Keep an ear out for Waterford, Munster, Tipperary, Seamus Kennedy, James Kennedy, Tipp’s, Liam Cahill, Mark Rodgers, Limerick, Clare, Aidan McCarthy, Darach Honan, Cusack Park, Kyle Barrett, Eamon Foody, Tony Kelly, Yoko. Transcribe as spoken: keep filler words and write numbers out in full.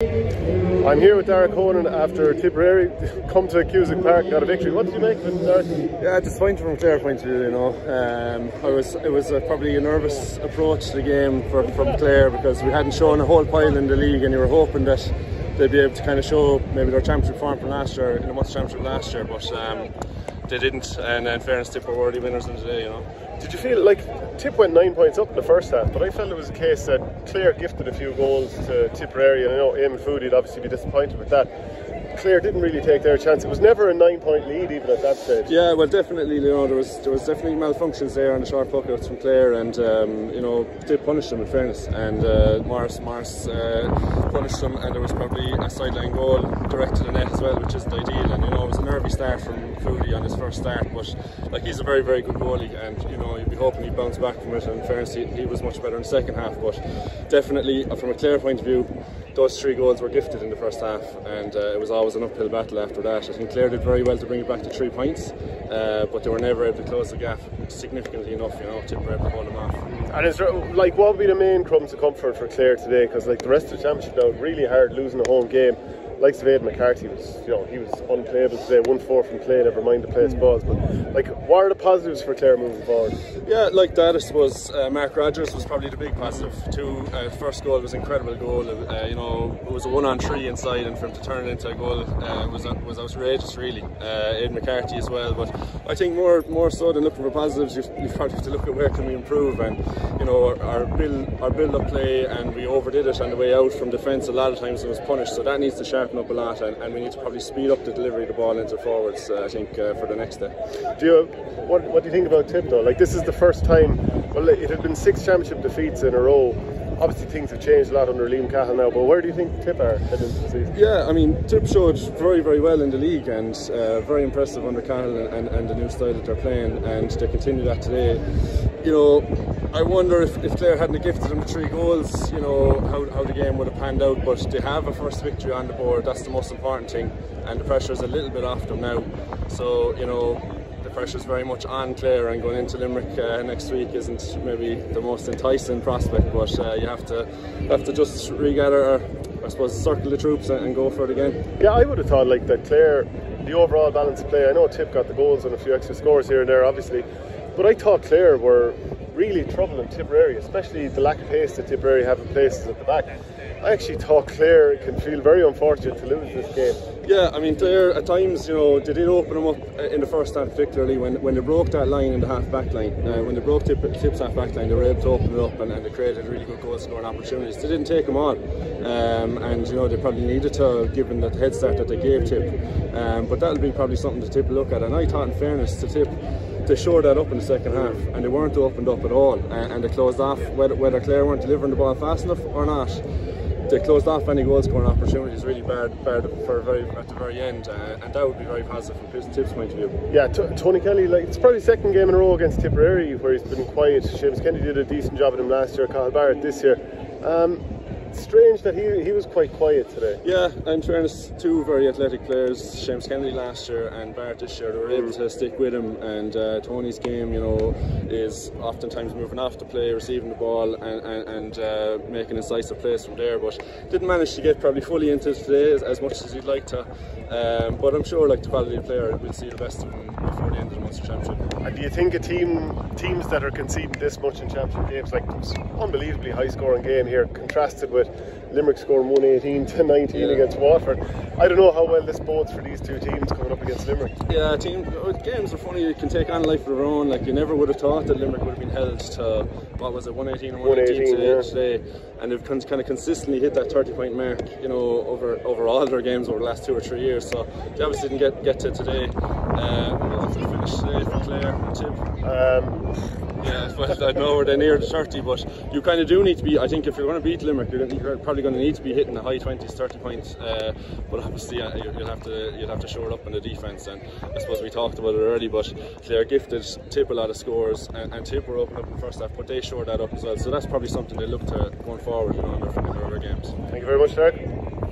I'm here with Darach Honan after Tipperary come to Cusack Park, got a victory. What did you make of it, Darach? Yeah, disappointing from Clare point of view, you know. Um, I was, it was a, probably a nervous approach to the game for, from Clare, because we hadn't shown a whole pile in the league, and you were hoping that they'd be able to kind of show maybe their championship form from last year, in the Munster championship last year, but um, they didn't. And in fairness, Tipper were the winners in today, you know. Did you feel like Tip went nine points up in the first half, but I felt it was a case that Clare gifted a few goals to Tipperary, and I know Eamon Foody would obviously be disappointed with that. Clare didn't really take their chance. It was never a nine-point lead even at that stage. Yeah, well, definitely, you know, there was there was definitely malfunctions there on the short puckouts from Clare, and um, you know, they punished them in fairness, and uh, Morris Morris uh, punished them, and there was probably a sideline goal directed at net as well, which isn't ideal, and you know, it was a nervy start from Foody on his first start, but like, he's a very very good goalie, and you know, you'd be hoping he'd bounce back from it, and in fairness he, he was much better in the second half, but definitely from a Clare point of view, those three goals were gifted in the first half, and uh, it was always an uphill battle after that. I think Clare did very well to bring it back to three points, uh, but they were never able to close the gap significantly enough, you know, to hold them off. And is there, like, what would be the main crumbs of comfort for Clare today? Because like the rest of the championship now, really hard losing a home game. Like Aidan McCarthy was, you know, he was unplayable today. One four from play, never mind the place balls. But like, what are the positives for Clare moving forward? Yeah, like that, I suppose uh, Mark Rodgers was probably the big positive too. Uh, first goal was an incredible goal. Uh, you know, it was a one on three inside, and for him to turn it into a goal uh, was was outrageous, really. Uh, Aidan McCarthy as well. But I think more more so than looking for positives, you you probably have to look at where can we improve, and you know, our, our build our build up play, and we overdid it on the way out from defence a lot of times, and was punished. So that needs to sharpen up a lot, and, and we need to probably speed up the delivery of the ball into forwards, uh, I think, uh, for the next day. Do you, what, what do you think about Tip though? Like, this is the first time, well, it had been six championship defeats in a row. Obviously things have changed a lot under Liam Cahill now, but where do you think Tip are heading into the season? Yeah, I mean, Tip showed very, very well in the league, and uh, very impressive under Cahill, and, and, and the new style that they're playing, and they continue that today. You know, I wonder if, if Clare hadn't gifted them the three goals, you know, how, how the game would have panned out, but they have a first victory on the board, that's the most important thing, and the pressure is a little bit off them now, so, you know, the pressure is very much on Clare, and going into Limerick uh, next week isn't maybe the most enticing prospect, but uh, you have to have to just regather, or I suppose circle the troops and, and go for it again. Yeah, I would have thought like that Clare, the overall balance of play, I know Tip got the goals and a few extra scores here and there obviously, but I thought Clare were really troubling Tipperary, especially the lack of pace that Tipperary have in places at the back. I actually thought Clare can feel very unfortunate to lose this game. Yeah, I mean, Clare at times, you know, they did open them up in the first half, particularly when, when they broke that line in the half back line. Uh, when they broke tip, Tip's half back line, they were able to open it up, and, and they created really good goal scoring opportunities. They didn't take them on, um, and you know, they probably needed to, given that head start that they gave Tip. Um, but that'll be probably something to Tip look at. And I thought, in fairness to Tip, they shored that up in the second half, and they weren't opened up at all, and, and they closed off. Whether, whether Clare weren't delivering the ball fast enough or not, they closed off any goal scoring opportunities really bad, bad for very, at the very end, uh, and that would be very positive from Tip's point of view. Yeah, t Tony Kelly, like, it's probably second game in a row against Tipperary where he's been quiet. James Kennedy did a decent job at him last year, Kyle Barrett this year. Um, strange that he he was quite quiet today. Yeah, in fairness, two very athletic players, Seamus Kennedy last year and Barrett this year, they were able to stick with him, and uh, Tony's game, you know, is oftentimes moving off the play, receiving the ball, and, and, and uh, making incisive plays from there, but didn't manage to get probably fully into it today as, as much as he'd like to, um, but I'm sure like the quality of player will see the best of him before the end of the Munster Championship. And do you think a team teams that are conceding this much in championship games, like this unbelievably high scoring game here, contrasted with But Limerick scoring one eighteen to nineteen, yeah, against Waterford. I don't know how well this bodes for these two teams coming up against Limerick. Yeah, team, games are funny, you can take on life of their own. Like, you never would have thought that Limerick would have been held to, what was it, one eighteen or one nineteen today, yeah. today. And they've kind of consistently hit that thirty point mark, you know, over, over all their games over the last two or three years. So they obviously didn't get, get to today. Uh, to finish today for Clare and Tip. Um, Yeah, well, I know they're near the thirty, but you kind of do need to be, I think if you're going to beat Limerick, you're, you're probably going to need to be hitting the high twenties, thirty points, uh, but obviously uh, you'll have to you'll have to shore it up in the defence, and I suppose we talked about it early, but Clare gifted Tip a lot of scores, and, and Tip were open up in the first half, but they shored that up as well, so that's probably something they look to going forward, you know, in their, in their other games. Thank you very much, Derek.